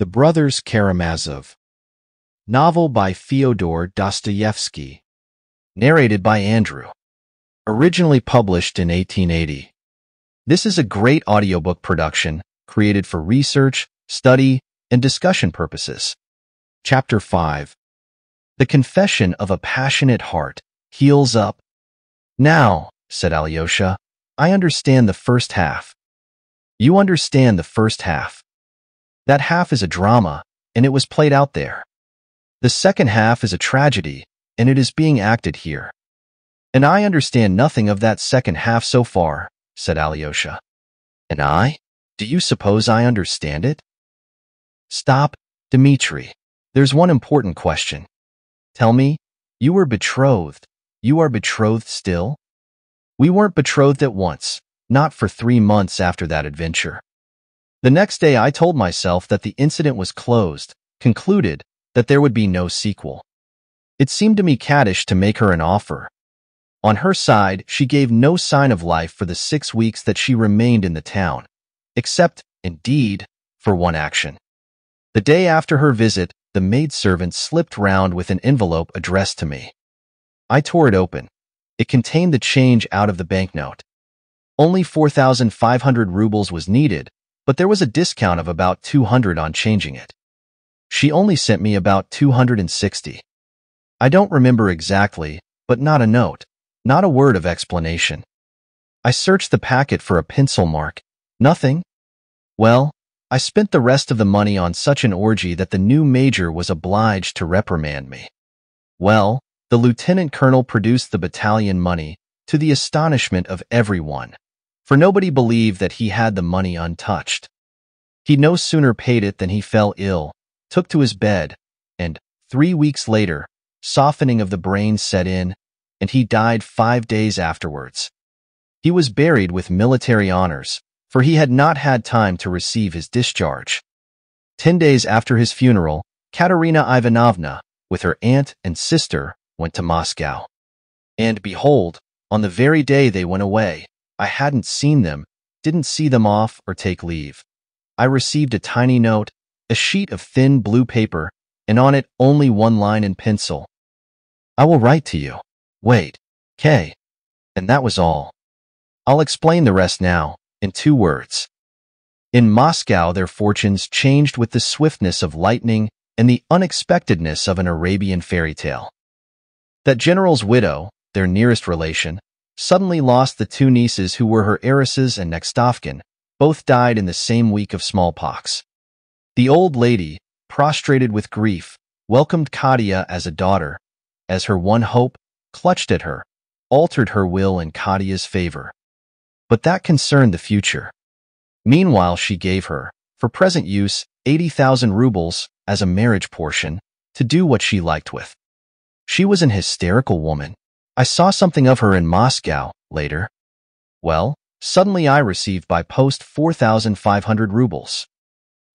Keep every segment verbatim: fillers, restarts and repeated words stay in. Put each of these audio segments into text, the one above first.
The Brothers Karamazov, novel by Fyodor Dostoevsky, narrated by Andrew, originally published in eighteen eighty. This is a great audiobook production created for research, study, and discussion purposes. Chapter five. The Confession of a Passionate Heart heals up. "Now," said Alyosha, "I understand the first half. You understand the first half. That half is a drama, and it was played out there. The second half is a tragedy, and it is being acted here. And I understand nothing of that second half so far," said Alyosha. "And I? Do you suppose I understand it?" "Stop, Dmitri. There's one important question. Tell me, you were betrothed. You are betrothed still?" "We weren't betrothed at once, not for three months after that adventure. The next day I told myself that the incident was closed, concluded, that there would be no sequel. It seemed to me caddish to make her an offer. On her side, she gave no sign of life for the six weeks that she remained in the town, except, indeed, for one action. The day after her visit, the maidservant slipped round with an envelope addressed to me. I tore it open. It contained the change out of the banknote. Only four thousand five hundred rubles was needed, but there was a discount of about two hundred on changing it. She only sent me about two hundred sixty. I don't remember exactly, but not a note, not a word of explanation. I searched the packet for a pencil mark. Nothing. Well, I spent the rest of the money on such an orgy that the new major was obliged to reprimand me. Well, the lieutenant colonel produced the battalion money, to the astonishment of everyone, for nobody believed that he had the money untouched. He no sooner paid it than he fell ill, took to his bed, and, three weeks later, softening of the brain set in, and he died five days afterwards. He was buried with military honors, for he had not had time to receive his discharge. Ten days after his funeral, Katerina Ivanovna, with her aunt and sister, went to Moscow. And behold, on the very day they went away, I hadn't seen them, didn't see them off or take leave. I received a tiny note, a sheet of thin blue paper, and on it only one line in pencil. 'I will write to you. Wait, K.' And that was all. I'll explain the rest now, in two words." In Moscow their fortunes changed with the swiftness of lightning and the unexpectedness of an Arabian fairy tale. That general's widow, their nearest relation, suddenly lost the two nieces who were her heiresses and next of kin, both died in the same week of smallpox. The old lady, prostrated with grief, welcomed Katia as a daughter, as her one hope, clutched at her, altered her will in Katia's favor. But that concerned the future. Meanwhile she gave her, for present use, eighty thousand rubles, as a marriage portion, to do what she liked with. She was an hysterical woman. I saw something of her in Moscow, later. Well, suddenly I received by post four thousand five hundred rubles.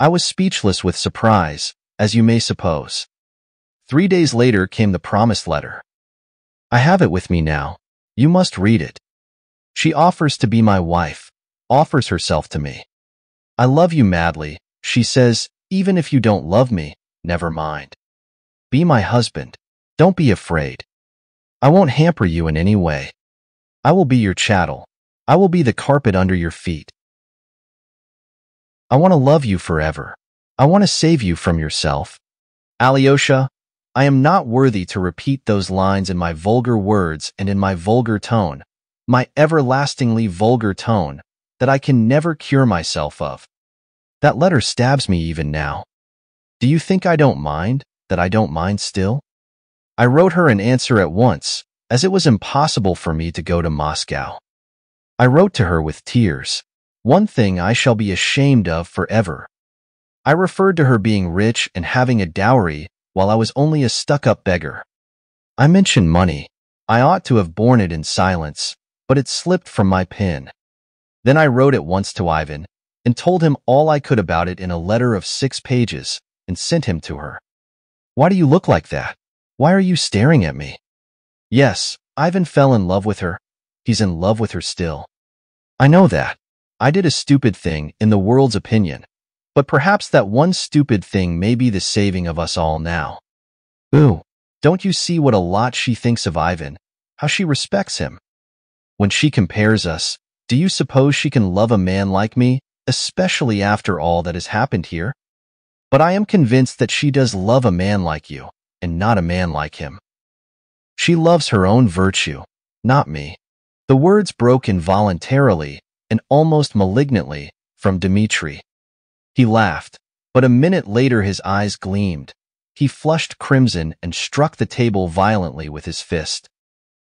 I was speechless with surprise, as you may suppose. Three days later came the promised letter. I have it with me now. You must read it. She offers to be my wife, offers herself to me. 'I love you madly,' she says, 'even if you don't love me, never mind. Be my husband. Don't be afraid. I won't hamper you in any way. I will be your chattel. I will be the carpet under your feet. I want to love you forever. I want to save you from yourself.' Alyosha, I am not worthy to repeat those lines in my vulgar words and in my vulgar tone, my everlastingly vulgar tone, that I can never cure myself of. That letter stabs me even now. Do you think I don't mind, that I don't mind still? I wrote her an answer at once, as it was impossible for me to go to Moscow. I wrote to her with tears. One thing I shall be ashamed of forever. I referred to her being rich and having a dowry while I was only a stuck-up beggar. I mentioned money. I ought to have borne it in silence, but it slipped from my pen. Then I wrote at once to Ivan, and told him all I could about it in a letter of six pages, and sent him to her. 'Why do you look like that? Why are you staring at me?' Yes, Ivan fell in love with her. He's in love with her still. I know that. I did a stupid thing, in the world's opinion. But perhaps that one stupid thing may be the saving of us all now. Ooh, don't you see what a lot she thinks of Ivan? How she respects him. When she compares us, do you suppose she can love a man like me, especially after all that has happened here? But I am convinced that she does love a man like you, and not a man like him. She loves her own virtue, not me." The words broke involuntarily, and almost malignantly, from Dmitri. He laughed, but a minute later his eyes gleamed. He flushed crimson and struck the table violently with his fist.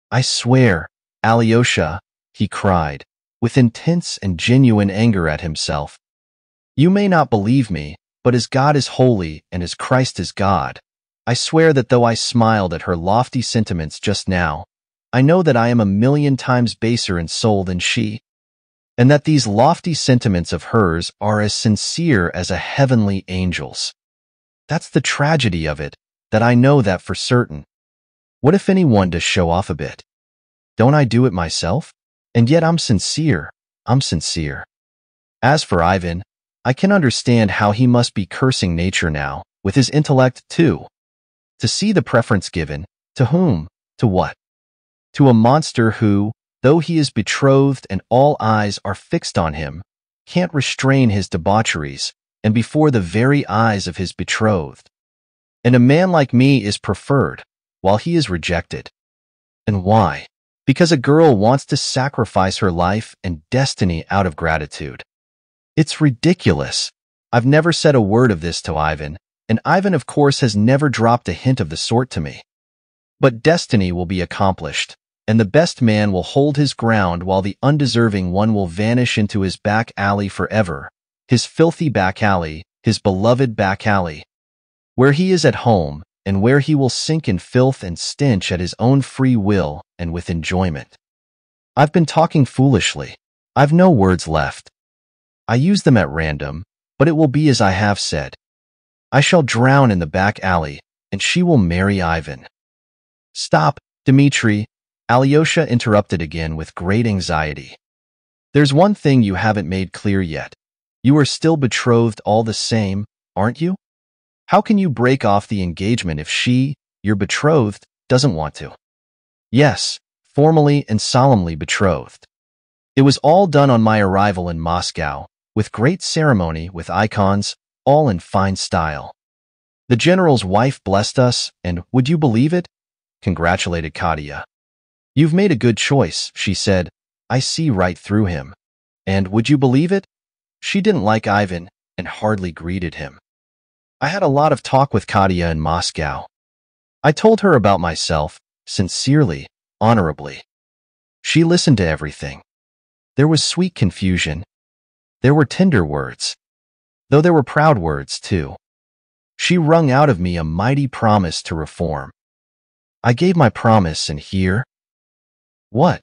"I swear, Alyosha," he cried, with intense and genuine anger at himself. "You may not believe me, but as God is holy and as Christ is God, I swear that though I smiled at her lofty sentiments just now, I know that I am a million times baser in soul than she, and that these lofty sentiments of hers are as sincere as a heavenly angel's. That's the tragedy of it, that I know that for certain. What if anyone does show off a bit? Don't I do it myself? And yet I'm sincere, I'm sincere. As for Ivan, I can understand how he must be cursing nature now, with his intellect too. To see the preference given, to whom, to what? To a monster who, though he is betrothed and all eyes are fixed on him, can't restrain his debaucheries, and before the very eyes of his betrothed. And a man like me is preferred, while he is rejected. And why? Because a girl wants to sacrifice her life and destiny out of gratitude. It's ridiculous. I've never said a word of this to Ivan, and Ivan of course has never dropped a hint of the sort to me. But destiny will be accomplished, and the best man will hold his ground while the undeserving one will vanish into his back alley forever, his filthy back alley, his beloved back alley, where he is at home, and where he will sink in filth and stench at his own free will and with enjoyment. I've been talking foolishly. I've no words left. I use them at random, but it will be as I have said. I shall drown in the back alley, and she will marry Ivan." "Stop, Dmitri," Alyosha interrupted again with great anxiety. "There's one thing you haven't made clear yet. You are still betrothed all the same, aren't you? How can you break off the engagement if she, your betrothed, doesn't want to?" "Yes, formally and solemnly betrothed. It was all done on my arrival in Moscow, with great ceremony, with icons, all in fine style. The general's wife blessed us, and, would you believe it, congratulated Katia. 'You've made a good choice,' she said. 'I see right through him.' And, would you believe it, she didn't like Ivan, and hardly greeted him. I had a lot of talk with Katia in Moscow. I told her about myself, sincerely, honorably. She listened to everything. There was sweet confusion. There were tender words. Though there were proud words, too. She wrung out of me a mighty promise to reform. I gave my promise, and here... What?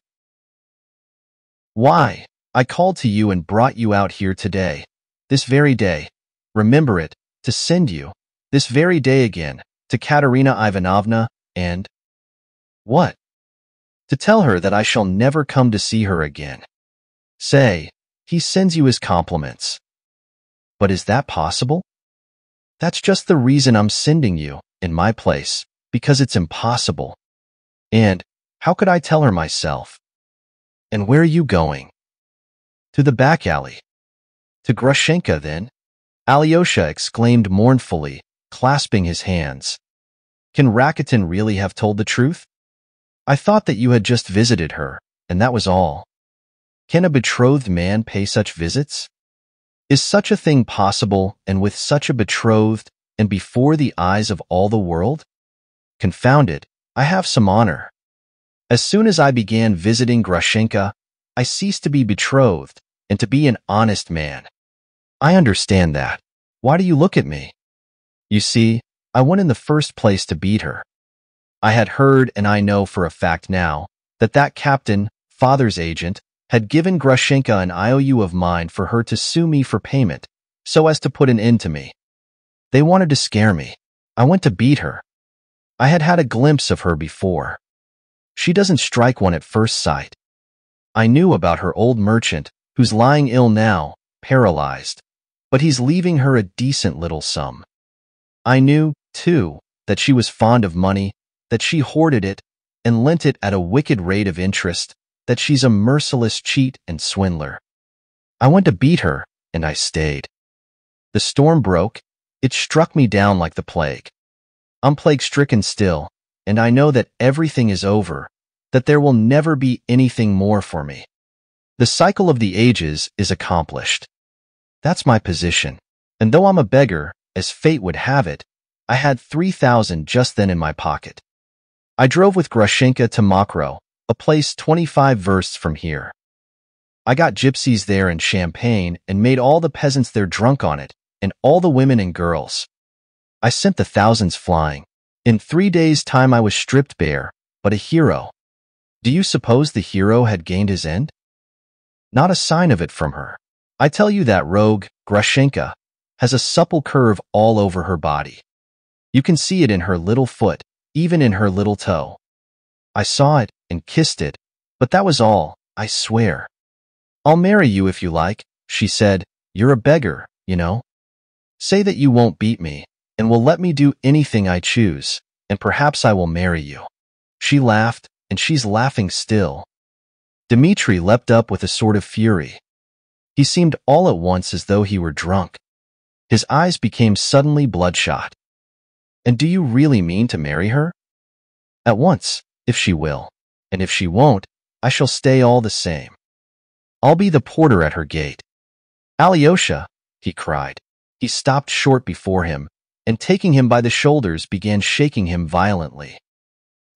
Why, I called to you and brought you out here today, this very day. Remember it. To send you, this very day again, to Katerina Ivanovna, and... What? To tell her that I shall never come to see her again. Say, he sends you his compliments. But is that possible? That's just the reason I'm sending you, in my place, because it's impossible. And, how could I tell her myself? And where are you going? To the back alley. To Grushenka, then? Alyosha exclaimed mournfully, clasping his hands. Can Rakitin really have told the truth? I thought that you had just visited her, and that was all. Can a betrothed man pay such visits? Is such a thing possible, and with such a betrothed, and before the eyes of all the world? Confound it, I have some honor. As soon as I began visiting Grushenka, I ceased to be betrothed, and to be an honest man. I understand that. Why do you look at me? You see, I went in the first place to beat her. I had heard, and I know for a fact now, that that captain, father's agent, had given Grushenka an I O U of mine for her to sue me for payment, so as to put an end to me. They wanted to scare me. I went to beat her. I had had a glimpse of her before. She doesn't strike one at first sight. I knew about her old merchant, who's lying ill now, paralyzed. but he's leaving her a decent little sum. I knew, too, that she was fond of money, that she hoarded it, and lent it at a wicked rate of interest, that she's a merciless cheat and swindler. I went to beat her, and I stayed. The storm broke. It struck me down like the plague. I'm plague-stricken still, and I know that everything is over, that there will never be anything more for me. The cycle of the ages is accomplished. That's my position, and though I'm a beggar, as fate would have it, I had three thousand just then in my pocket. I drove with Grushenka to Mokro, a place twenty-five versts from here. I got gypsies there and champagne and made all the peasants there drunk on it, and all the women and girls. I sent the thousands flying. In three days' time I was stripped bare, but a hero. Do you suppose the hero had gained his end? Not a sign of it from her. I tell you that rogue, Grushenka, has a supple curve all over her body. You can see it in her little foot, even in her little toe. I saw it and kissed it, but that was all, I swear. I'll marry you if you like, she said. You're a beggar, you know. Say that you won't beat me, and will let me do anything I choose, and perhaps I will marry you. She laughed, and she's laughing still. Dmitri leapt up with a sort of fury. He seemed all at once as though he were drunk. His eyes became suddenly bloodshot. And do you really mean to marry her? At once, if she will. And if she won't, I shall stay all the same. I'll be the porter at her gate. Alyosha, he cried. He stopped short before him, and taking him by the shoulders began shaking him violently.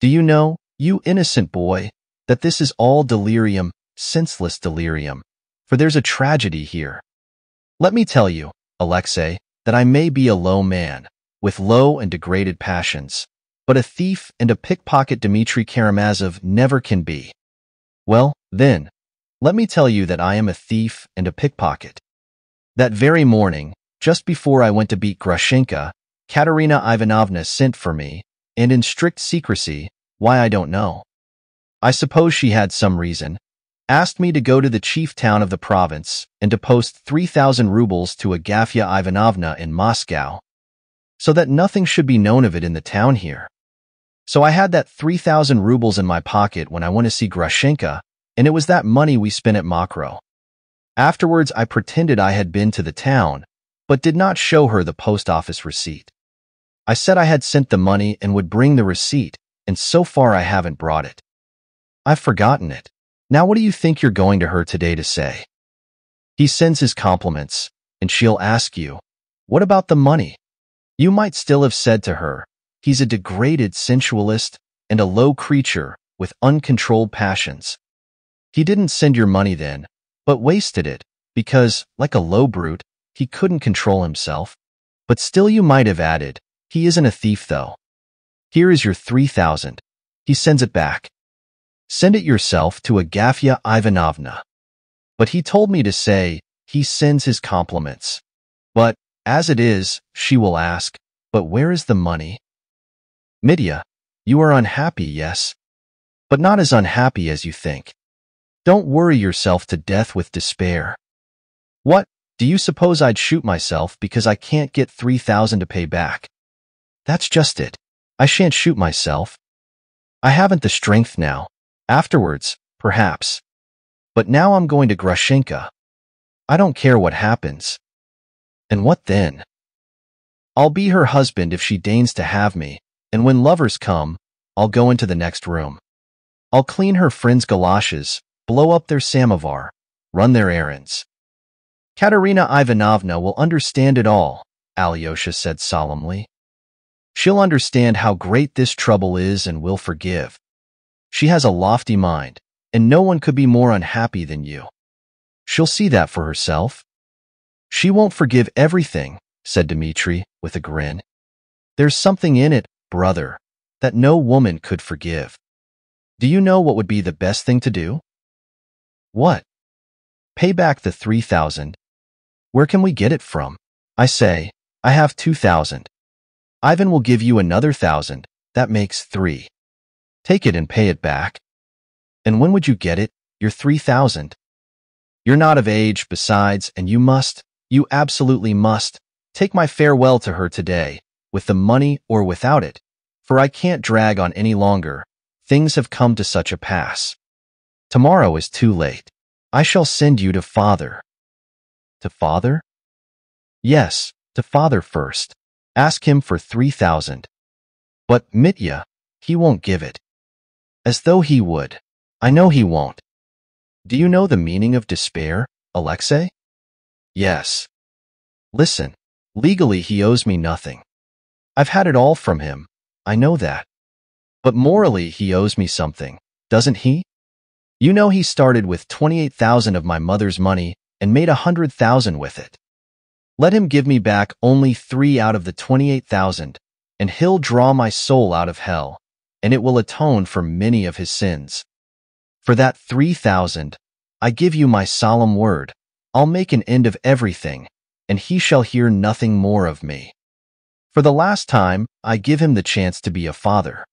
Do you know, you innocent boy, that this is all delirium, senseless delirium, for there's a tragedy here. Let me tell you, Alexei, that I may be a low man, with low and degraded passions, but a thief and a pickpocket Dmitri Karamazov never can be. Well, then, let me tell you that I am a thief and a pickpocket. That very morning, just before I went to beat Grushenka, Katerina Ivanovna sent for me, and in strict secrecy, why I don't know. I suppose she had some reason, asked me to go to the chief town of the province and to post three thousand rubles to Agafya Ivanovna in Moscow, so that nothing should be known of it in the town here. So I had that three thousand rubles in my pocket when I went to see Grushenka, and it was that money we spent at Mokro. Afterwards I pretended I had been to the town, but did not show her the post office receipt. I said I had sent the money and would bring the receipt, and so far I haven't brought it. I've forgotten it. Now what do you think you're going to her today to say? He sends his compliments, and she'll ask you, what about the money? You might still have said to her, he's a degraded sensualist and a low creature with uncontrolled passions. He didn't send your money then, but wasted it, because, like a low brute, he couldn't control himself. But still you might have added, he isn't a thief though. Here is your three thousand. He sends it back. Send it yourself to Agafya Ivanovna. But he told me to say, he sends his compliments. But, as it is, she will ask, but where is the money? Mitya, you are unhappy, yes? But not as unhappy as you think. Don't worry yourself to death with despair. What? Do you suppose I'd shoot myself because I can't get three thousand to pay back? That's just it. I shan't shoot myself. I haven't the strength now. Afterwards, perhaps. But now I'm going to Grushenka. I don't care what happens. And what then? I'll be her husband if she deigns to have me, and when lovers come, I'll go into the next room. I'll clean her friends' galoshes, blow up their samovar, run their errands. Katerina Ivanovna will understand it all, Alyosha said solemnly. She'll understand how great this trouble is and will forgive. She has a lofty mind, and no one could be more unhappy than you. She'll see that for herself. She won't forgive everything, said Dmitri, with a grin. There's something in it, brother, that no woman could forgive. Do you know what would be the best thing to do? What? Pay back the three thousand. Where can we get it from? I say, I have two thousand. Ivan will give you another thousand, that makes three. Take it and pay it back. And when would you get it, your three thousand? You're not of age, besides, and you must, You absolutely must take my farewell to her today, with the money or without it, for I can't drag on any longer. Things have come to such a pass. Tomorrow is too late. I shall send you to father. To father? Yes, to father first. Ask him for three thousand. But, Mitya, he won't give it. As though he would. I know he won't. Do you know the meaning of despair, Alexei? Yes. Listen, legally he owes me nothing. I've had it all from him, I know that. But morally he owes me something, doesn't he? You know he started with twenty-eight thousand of my mother's money and made one hundred thousand with it. Let him give me back only three out of the twenty-eight thousand, and he'll draw my soul out of hell, and it will atone for many of his sins. For that three thousand, I give you my solemn word, I'll make an end of everything, and he shall hear nothing more of me. For the last time, I give him the chance to be a father.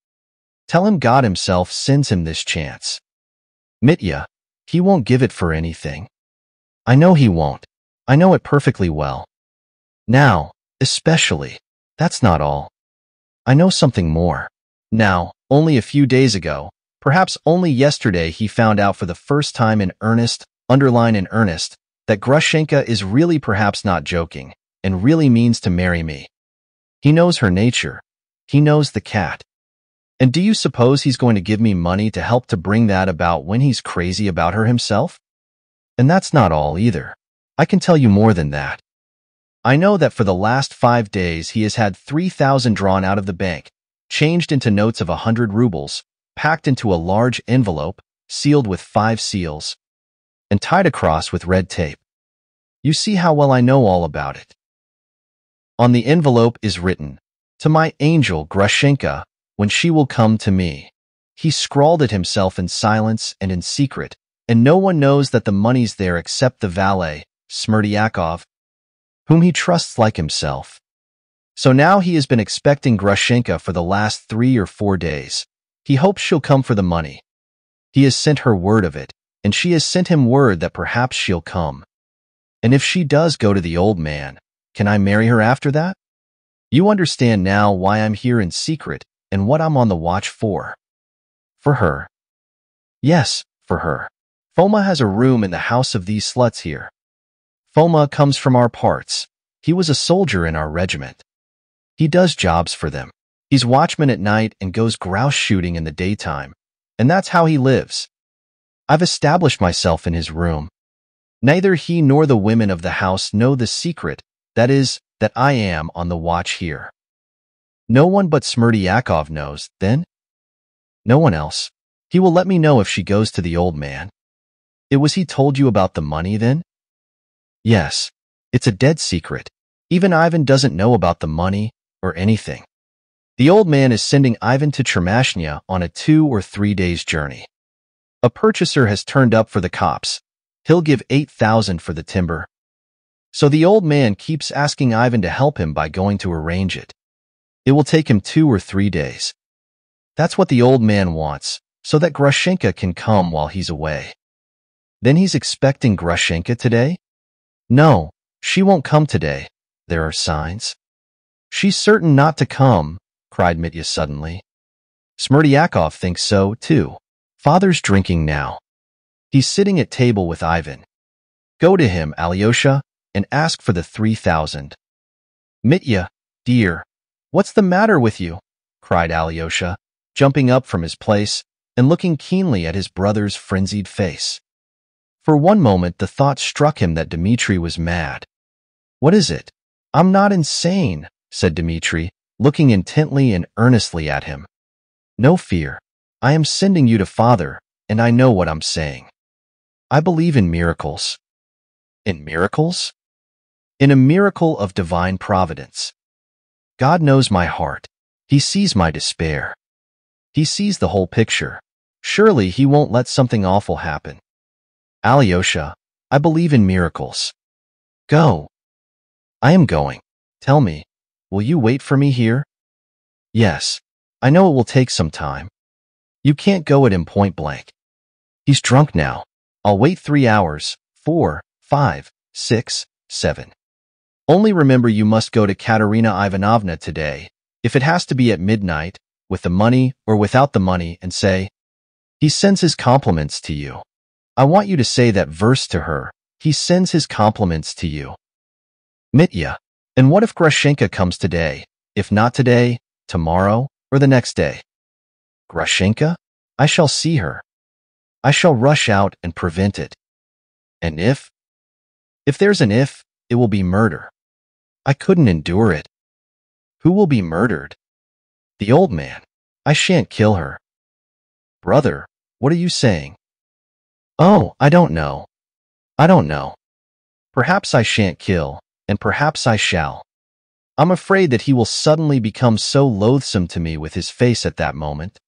Tell him God himself sends him this chance. Mitya, he won't give it for anything. I know he won't. I know it perfectly well. Now, especially, that's not all. I know something more. Now, only a few days ago, perhaps only yesterday, he found out for the first time in earnest, underline in earnest, that Grushenka is really perhaps not joking, and really means to marry me. He knows her nature. He knows the cat. And do you suppose he's going to give me money to help to bring that about when he's crazy about her himself? And that's not all either. I can tell you more than that. I know that for the last five days he has had three thousand drawn out of the bank, changed into notes of a hundred rubles, packed into a large envelope, sealed with five seals, and tied across with red tape. You see how well I know all about it. On the envelope is written, "To my angel Grushenka, when she will come to me." He scrawled it himself in silence and in secret, and no one knows that the money's there except the valet, Smerdyakov, whom he trusts like himself. So now he has been expecting Grushenka for the last three or four days. He hopes she'll come for the money. He has sent her word of it, and she has sent him word that perhaps she'll come. And if she does go to the old man, can I marry her after that? You understand now why I'm here in secret and what I'm on the watch for. For her. Yes, for her. Foma has a room in the house of these sluts here. Foma comes from our parts. He was a soldier in our regiment. He does jobs for them. He's watchman at night and goes grouse shooting in the daytime, and that's how he lives. I've established myself in his room. Neither he nor the women of the house know the secret, that is, that I am on the watch here. No one but Smerdyakov knows, then? No one else. He will let me know if she goes to the old man. It was he told you about the money, then? Yes. It's a dead secret. Even Ivan doesn't know about the money, or anything. The old man is sending Ivan to Chermashnya on a two or three days journey. A purchaser has turned up for the copse. He'll give eight thousand for the timber. So the old man keeps asking Ivan to help him by going to arrange it. It will take him two or three days. That's what the old man wants, so that Grushenka can come while he's away. Then he's expecting Grushenka today? No, she won't come today. There are signs. She's certain not to come, cried Mitya suddenly. Smerdyakov thinks so, too. Father's drinking now. He's sitting at table with Ivan. Go to him, Alyosha, and ask for the three thousand. Mitya, dear, what's the matter with you? Cried Alyosha, jumping up from his place and looking keenly at his brother's frenzied face. For one moment the thought struck him that Dmitri was mad. What is it? I'm not insane, said Dmitri, looking intently and earnestly at him. No fear. I am sending you to father, and I know what I'm saying. I believe in miracles. In miracles? In a miracle of divine providence. God knows my heart. He sees my despair. He sees the whole picture. Surely he won't let something awful happen. Alyosha, I believe in miracles. Go. I am going. Tell me. Will you wait for me here? Yes. I know it will take some time. You can't go at him point blank. He's drunk now. I'll wait three hours, four, five, six, seven. Only remember you must go to Katerina Ivanovna today, if it has to be at midnight, with the money or without the money, and say, he sends his compliments to you. I want you to say that verse to her. He sends his compliments to you. Mitya. And what if Grushenka comes today? If not today, tomorrow, or the next day? Grushenka? I shall see her. I shall rush out and prevent it. And if? If there's an if, it will be murder. I couldn't endure it. Who will be murdered? The old man. I shan't kill her. Brother, what are you saying? Oh, I don't know. I don't know. Perhaps I shan't kill, and perhaps I shall. I'm afraid that he will suddenly become so loathsome to me with his face at that moment.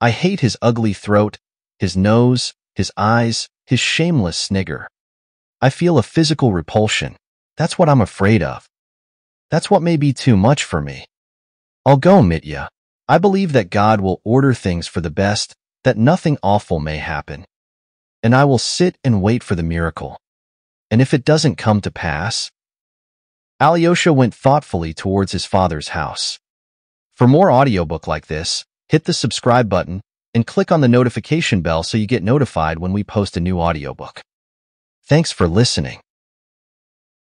I hate his ugly throat, his nose, his eyes, his shameless snigger. I feel a physical repulsion. That's what I'm afraid of. That's what may be too much for me. I'll go, Mitya. I believe that God will order things for the best, that nothing awful may happen. And I will sit and wait for the miracle. And if it doesn't come to pass... Alyosha went thoughtfully towards his father's house. For more audiobook like this, hit the subscribe button and click on the notification bell so you get notified when we post a new audiobook. Thanks for listening.